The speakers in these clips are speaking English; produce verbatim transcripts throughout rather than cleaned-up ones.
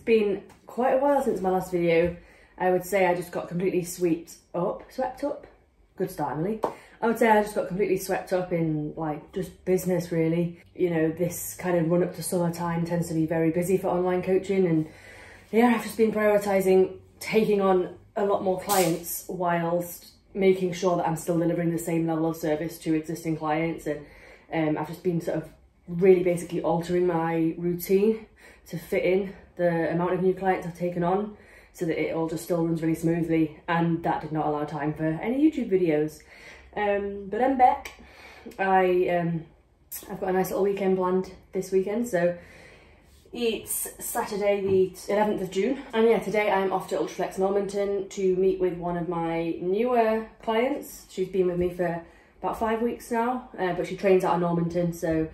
it's been quite a while since my last video. I would say I just got completely swept up, swept up? Good start, Emily. I would say I just got completely swept up in like just business really. You know, this kind of run up to summertime tends to be very busy for online coaching, and yeah, I've just been prioritising taking on a lot more clients whilst making sure that I'm still delivering the same level of service to existing clients, and um, I've just been sort of really basically altering my routine to fit in the amount of new clients I've taken on so that it all just still runs really smoothly, and that did not allow time for any YouTube videos. Um, but I'm back. I, um, I've got a nice little weekend planned this weekend, so it's Saturday the eleventh of June, and yeah, today I'm off to Ultraflex Normanton to meet with one of my newer clients. She's been with me for about five weeks now, uh, but she trains out of Normanton, so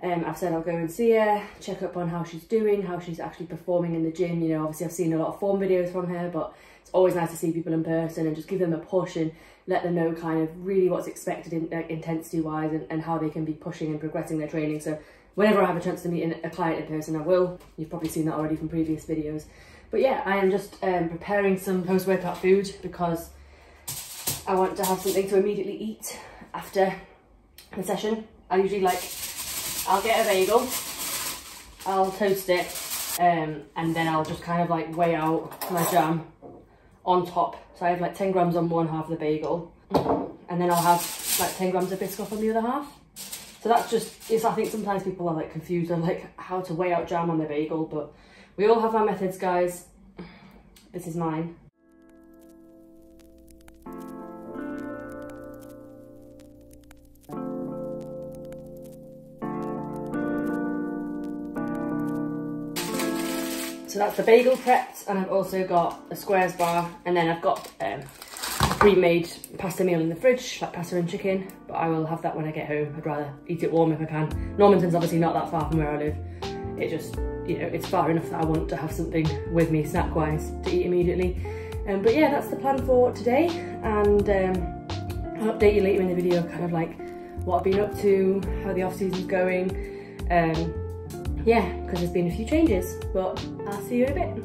um, I've said I'll go and see her, check up on how she's doing, how she's actually performing in the gym. You know, obviously I've seen a lot of form videos from her, but it's always nice to see people in person and just give them a push and let them know kind of really what's expected in, like, intensity wise, and, and how they can be pushing and progressing their training. So whenever I have a chance to meet a client in person, I will. You've probably seen that already from previous videos. But yeah, I am just um, preparing some post-workout food because I want to have something to immediately eat after the session. I usually like, I'll get a bagel, I'll toast it, um, and then I'll just kind of like weigh out my jam on top. So I have like ten grams on one half of the bagel, and then I'll have like ten grams of Biscoff on the other half. So that's just, it's, I think sometimes people are like confused on like how to weigh out jam on their bagel, but we all have our methods, guys. This is mine. So that's the bagel prepped, and I've also got a squares bar, and then I've got um, pre-made pasta meal in the fridge, like pasta and chicken, but I will have that when I get home. I'd rather eat it warm if I can. Normanton's obviously not that far from where I live. It just, you know, it's far enough that I want to have something with me snack-wise to eat immediately. Um, but yeah, that's the plan for today, and um, I'll update you later in the video, kind of like what I've been up to, how the off-season's going. Um, yeah, because there's been a few changes, but I'll see you in a bit.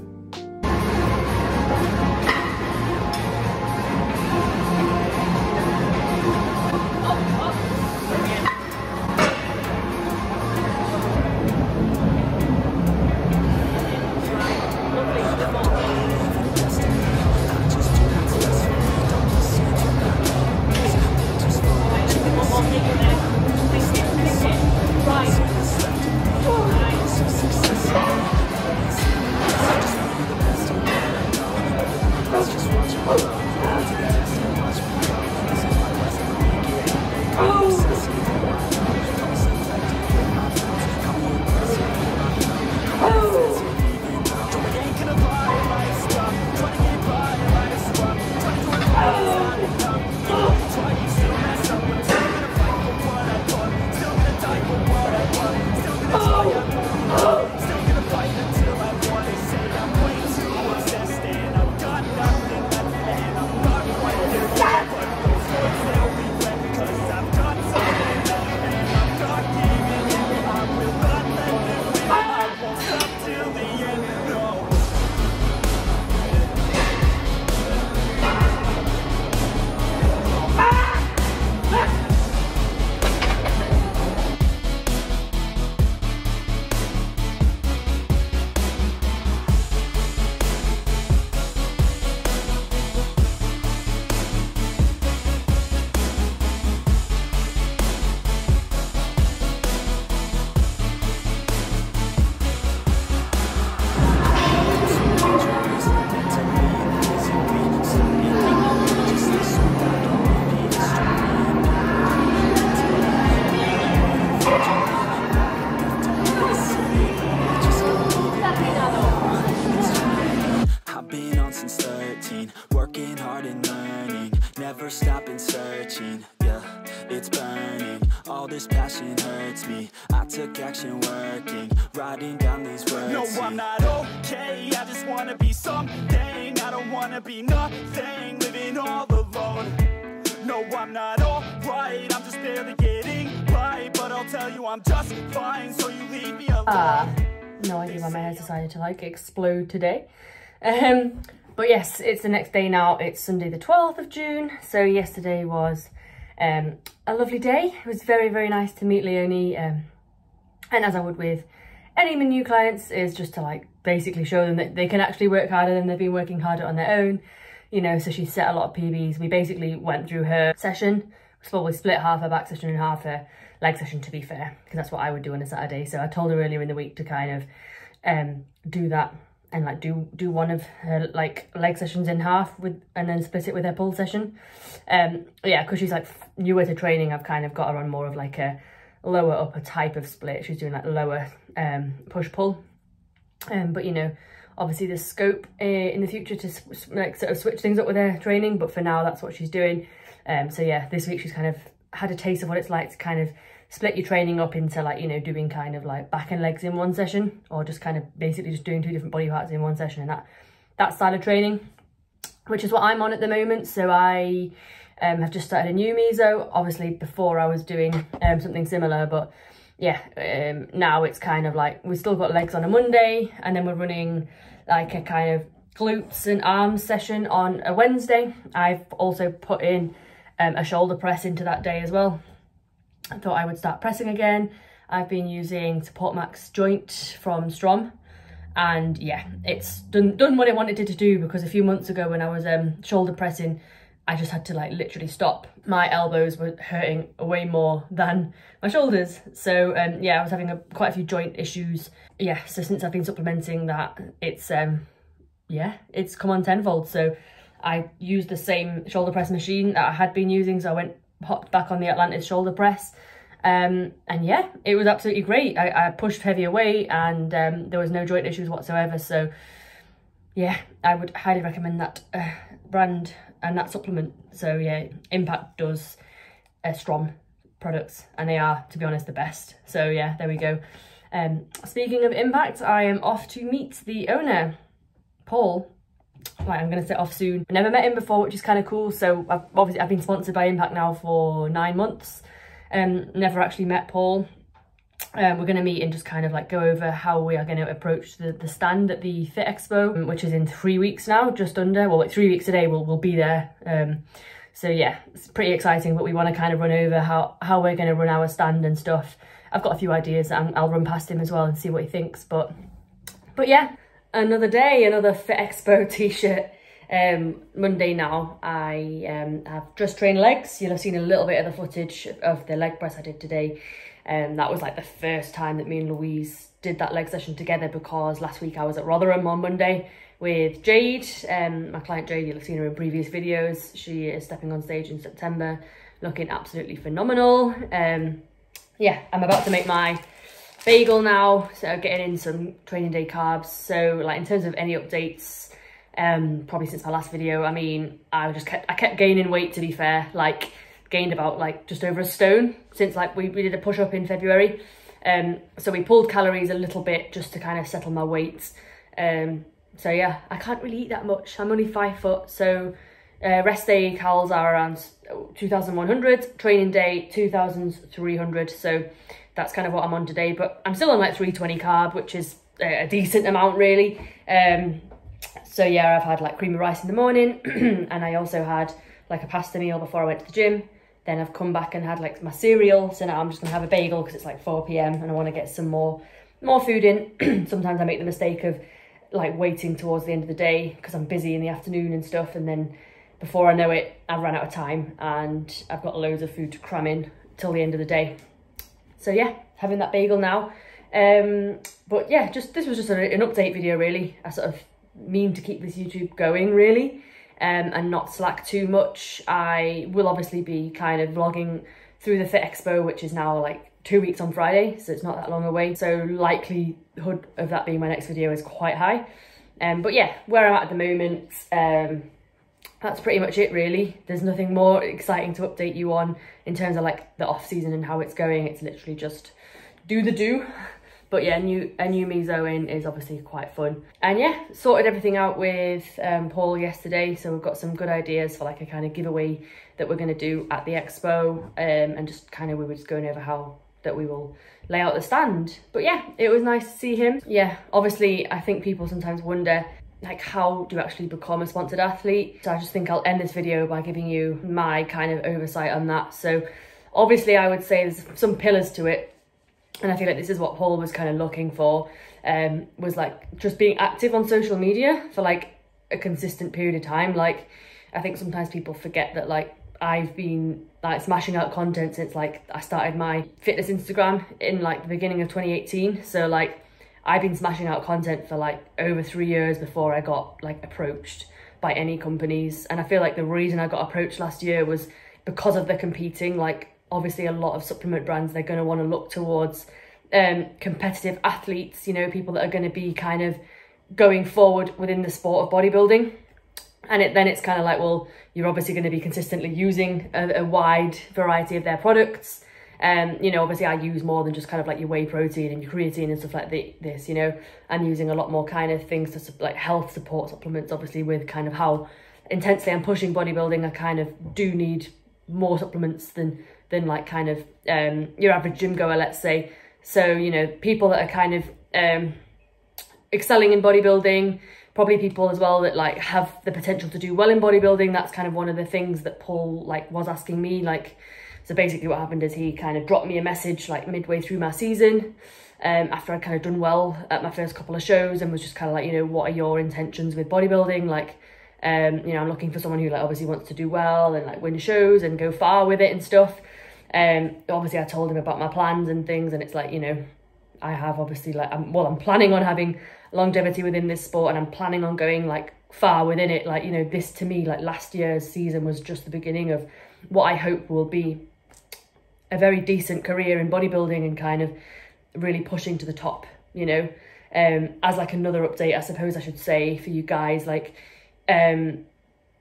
no idea why my hair's decided to like explode today. Um, but yes, it's the next day now. It's Sunday the twelfth of June. So yesterday was um, a lovely day. It was very, very nice to meet Leonie. Um, and as I would with any of my new clients, is just to like basically show them that they can actually work harder than they've been working harder on their own. You know, so she set a lot of P Bs. We basically went through her session. So we split half her back session and half her leg session, to be fair, because that's what I would do on a Saturday. So I told her earlier in the week to kind of um, do that and like do do one of her like leg sessions in half with, and then split it with her pull session. Um, yeah, because she's like newer to training. I've kind of got her on more of like a lower upper type of split. She's doing like lower um, push pull. Um, but you know, obviously there's scope uh, in the future to like sort of switch things up with her training, but for now that's what she's doing. Um, so yeah, this week she's kind of had a taste of what it's like to kind of split your training up into like, you know, doing kind of like back and legs in one session, or just kind of basically just doing two different body parts in one session, and that that style of training, which is what I'm on at the moment. So I um, have just started a new meso. Obviously before I was doing um, something similar, but yeah, um, now it's kind of like we've still got legs on a Monday, and then we're running like a kind of glutes and arms session on a Wednesday. I've also put in Um, a shoulder press into that day as well. I thought I would start pressing again. I've been using Support Max joint from Strom, and yeah, it's done, done what I wanted it to do, because a few months ago when I was um, shoulder pressing, I just had to like literally stop. My elbows were hurting way more than my shoulders. So um, yeah, I was having a, quite a few joint issues. Yeah, so since I've been supplementing that, it's um, yeah, it's come on tenfold. So I used the same shoulder press machine that I had been using, so I went hopped back on the Atlantis shoulder press, um, and yeah, it was absolutely great. I, I pushed heavier weight, and um, there was no joint issues whatsoever. So yeah, I would highly recommend that uh, brand and that supplement. So yeah, Impact does uh, Strom products, and they are, to be honest, the best. So yeah, there we go. Um, speaking of Impact, I am off to meet the owner, Paul. Like, I'm gonna set off soon. I never met him before, which is kind of cool. So I've, obviously I've been sponsored by Impact now for nine months. Um, never actually met Paul. Um, we're gonna meet and just kind of like go over how we are gonna approach the, the stand at the Fit Expo, which is in three weeks now, just under. Well, like three weeks today, we'll we'll be there. Um, so yeah, it's pretty exciting. But we want to kind of run over how how we're gonna run our stand and stuff. I've got a few ideas that I'm, I'll run past him as well and see what he thinks. But but yeah. Another day, another Fit Expo t-shirt. Um, Monday now, I um, have just trained legs. You'll have seen a little bit of the footage of the leg press I did today. Um, that was like the first time that me and Louise did that leg session together, because last week I was at Rotherham on Monday with Jade. Um, my client Jade, you'll have seen her in previous videos. She is stepping on stage in September, looking absolutely phenomenal. Um, yeah, I'm about to make my bagel now, so getting in some training day carbs. So like in terms of any updates, um probably since my last video, I mean, I just kept I kept gaining weight, to be fair. Like gained about like just over a stone since like we, we did a push up in February. Um so we pulled calories a little bit just to kind of settle my weight. Um so yeah, I can't really eat that much. I'm only five foot, so uh, rest day calories are around two thousand one hundred, training day two thousand three hundred. So that's kind of what I'm on today, but I'm still on like three twenty carb, which is a decent amount really. Um, so yeah, I've had like cream of rice in the morning and I also had like a pasta meal before I went to the gym. Then I've come back and had like my cereal. So now I'm just gonna have a bagel because it's like four P M and I wanna get some more, more food in. Sometimes I make the mistake of like waiting towards the end of the day because I'm busy in the afternoon and stuff. And then before I know it, I've run out of time and I've got loads of food to cram in till the end of the day. So yeah, having that bagel now. Um, but yeah, just this was just a, an update video really. I sort of mean to keep this YouTube going really, um, and not slack too much. I will obviously be kind of vlogging through the Fit Expo, which is now like two weeks on Friday, so it's not that long away. So likelihood of that being my next video is quite high. Um, but yeah, where I'm at at the moment, um, that's pretty much it really. There's nothing more exciting to update you on in terms of like the off season and how it's going. It's literally just do the do. But yeah, new, a new meso in is obviously quite fun. And yeah, sorted everything out with um, Paul yesterday. So we've got some good ideas for like a kind of giveaway that we're gonna do at the expo. Um, and just kind of, we were just going over how that we will lay out the stand. But yeah, it was nice to see him. Yeah, obviously I think people sometimes wonder, like, how do you actually become a sponsored athlete? So I just think I'll end this video by giving you my kind of oversight on that. So obviously I would say there's some pillars to it, and I feel like this is what Paul was kind of looking for, um, was like just being active on social media for like a consistent period of time. Like, I think sometimes people forget that, like, I've been like smashing out content since like I started my fitness Instagram in like the beginning of twenty eighteen. So like I've been smashing out content for like over three years before I got like approached by any companies. And I feel like the reason I got approached last year was because of the competing. Like, obviously a lot of supplement brands, they're going to want to look towards um, competitive athletes, you know, people that are going to be kind of going forward within the sport of bodybuilding. And it, then it's kind of like, well, you're obviously going to be consistently using a, a wide variety of their products. Um, you know, obviously I use more than just kind of like your whey protein and your creatine and stuff like the, this, you know. I'm using a lot more kind of things to like health support supplements, obviously, with kind of how intensely I'm pushing bodybuilding. I kind of do need more supplements than than like kind of um, your average gym goer, let's say. So, you know, people that are kind of um, excelling in bodybuilding, probably people as well that like have the potential to do well in bodybuilding. That's kind of one of the things that Paul like was asking me. Like, so basically what happened is he kind of dropped me a message like midway through my season, um, after I kind of done well at my first couple of shows, and was just kind of like, you know, what are your intentions with bodybuilding? Like, um, you know, I'm looking for someone who like obviously wants to do well and like win shows and go far with it and stuff. Um, obviously I told him about my plans and things, and it's like, you know, I have obviously like, I'm, well, I'm planning on having longevity within this sport, and I'm planning on going like far within it. Like, you know, this to me, like last year's season was just the beginning of what I hope will be a very decent career in bodybuilding and kind of really pushing to the top, you know. Um, as like another update, I suppose I should say for you guys, like, um,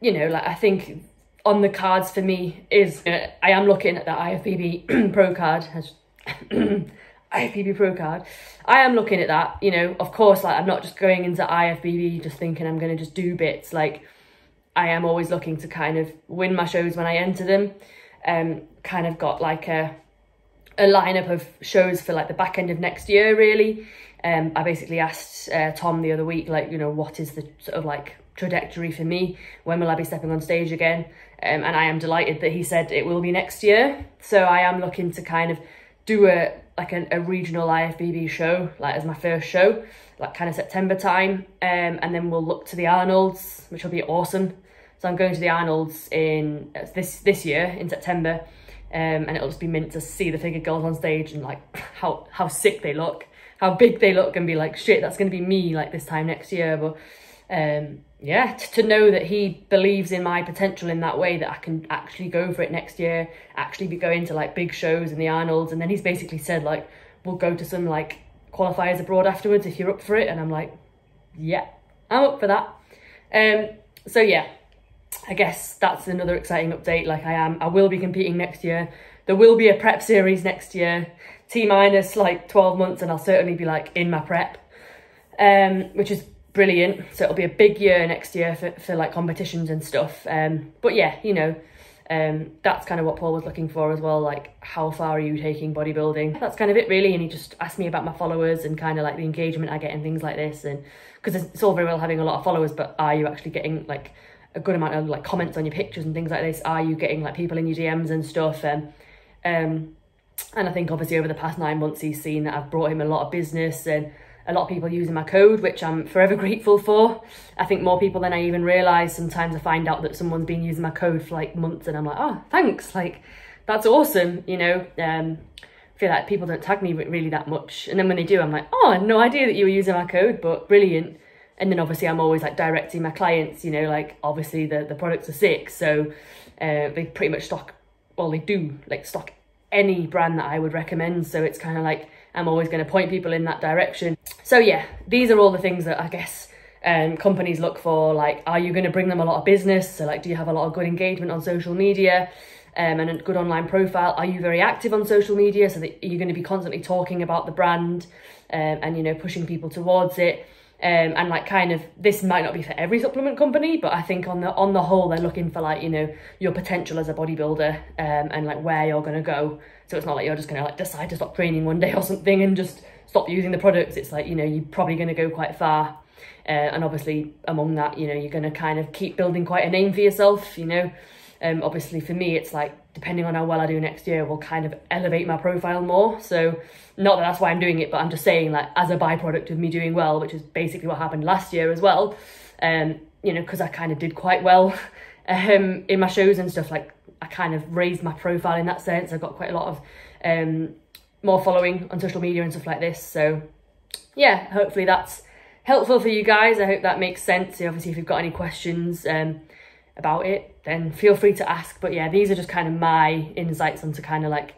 you know, like I think on the cards for me is, uh, I am looking at the I F B B pro card, I F B B pro card. I am looking at that, you know, of course, like I'm not just going into I F B B just thinking I'm going to just do bits. Like, I am always looking to kind of win my shows when I enter them. Um, kind of got like a, a lineup of shows for like the back end of next year, really. Um, I basically asked uh, Tom the other week, like, you know, what is the sort of like trajectory for me? When will I be stepping on stage again? Um, and I am delighted that he said it will be next year. So I am looking to kind of do a like a, a regional I F B B show, like as my first show, like kind of September time. Um, and then we'll look to the Arnolds, which will be awesome. So I'm going to the Arnolds in uh, this this year in September, um, and it'll just be mint to see the figure girls on stage and like how how sick they look, how big they look, and be like, shit, that's going to be me like this time next year. But um, yeah, to know that he believes in my potential in that way, that I can actually go for it next year, actually be going to like big shows in the Arnolds. And then he's basically said like, we'll go to some like qualifiers abroad afterwards if you're up for it. And I'm like, yeah, I'm up for that. Um, so yeah, I guess that's another exciting update. Like I am, I will be competing next year. There will be a prep series next year, T minus like twelve months. And I'll certainly be like in my prep, um, which is brilliant. So it'll be a big year next year for, for like competitions and stuff. Um, but yeah, you know, um, that's kind of what Paul was looking for as well. Like, how far are you taking bodybuilding? That's kind of it really. And he just asked me about my followers and kind of like the engagement I get and things like this. And because it's all very well having a lot of followers, but are you actually getting like a good amount of like comments on your pictures and things like this? Are you getting like people in your D Ms and stuff? And, um, and I think obviously over the past nine months, he's seen that I've brought him a lot of business and a lot of people using my code, which I'm forever grateful for. I think more people than I even realise. Sometimes I find out that someone's been using my code for like months and I'm like, oh, thanks. Like, that's awesome. You know, um, I feel like people don't tag me really that much. And then when they do, I'm like, oh, I had no idea that you were using my code, but brilliant. And then obviously I'm always like directing my clients, you know, like obviously the, the products are sick. So uh, they pretty much stock, well, they do like stock any brand that I would recommend. So it's kind of like, I'm always going to point people in that direction. So yeah, these are all the things that I guess um, companies look for. Like, are you going to bring them a lot of business? So like, do you have a lot of good engagement on social media um, and a good online profile? Are you very active on social media? So that you're going to be constantly talking about the brand um, and, you know, pushing people towards it. Um, and like kind of, this might not be for every supplement company, but I think on the on the whole, they're looking for like, you know, your potential as a bodybuilder um, and like where you're going to go. So it's not like you're just going to like decide to stop training one day or something and just stop using the products. It's like, you know, you're probably going to go quite far. Uh, and obviously among that, you know, you're going to kind of keep building quite a name for yourself, you know. Um, obviously for me, it's like, depending on how well I do next year, will kind of elevate my profile more. So not that that's why I'm doing it, but I'm just saying, like, as a byproduct of me doing well, which is basically what happened last year as well. Um, you know, because I kind of did quite well um, in my shows and stuff, like I kind of raised my profile in that sense. I got quite a lot of um, more following on social media and stuff like this. So yeah, hopefully that's helpful for you guys. I hope that makes sense. So obviously if you've got any questions um, about it, then feel free to ask. But yeah, these are just kind of my insights onto kind of like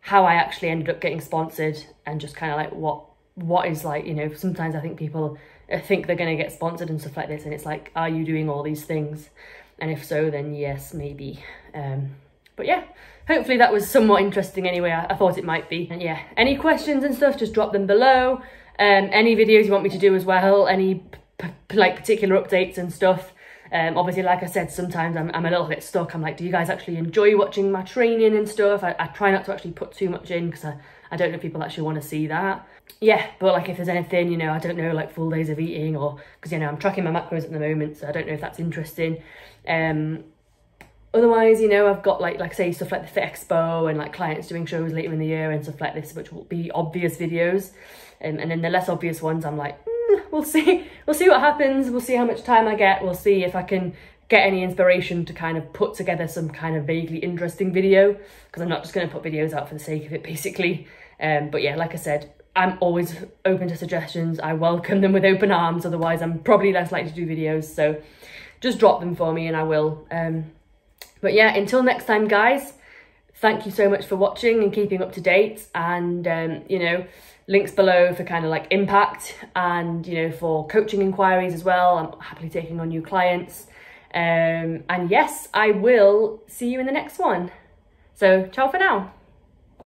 how I actually ended up getting sponsored, and just kind of like what what is like, you know, sometimes I think people think they're going to get sponsored and stuff like this, and it's like, are you doing all these things? And if so, then yes, maybe. Um, but yeah, hopefully that was somewhat interesting anyway. I, I thought it might be. And yeah, any questions and stuff, just drop them below. Um, any videos you want me to do as well, any p p like particular updates and stuff. Um, obviously, like I said, sometimes I'm, I'm a little bit stuck. I'm like, do you guys actually enjoy watching my training and stuff? I, I try not to actually put too much in because I, I don't know if people actually want to see that. Yeah, but like if there's anything, you know, I don't know, like full days of eating, or because, you know, I'm tracking my macros at the moment, so I don't know if that's interesting. Um, otherwise, you know, I've got like, like say stuff like the Fit Expo and like clients doing shows later in the year and stuff like this, which will be obvious videos. Um, and then the less obvious ones, I'm like, we'll see we'll see what happens, we'll see how much time I get, we'll see if I can get any inspiration to kind of put together some kind of vaguely interesting video, because I'm not just going to put videos out for the sake of it basically. Um but yeah, like I said, I'm always open to suggestions. I welcome them with open arms, otherwise I'm probably less likely to do videos, so just drop them for me and I will. Um but yeah, until next time guys, thank you so much for watching and keeping up to date, and um you know, links below for kind of like Impact, and you know, for coaching inquiries as well. I'm happily taking on new clients. Um, and yes, I will see you in the next one. So ciao for now.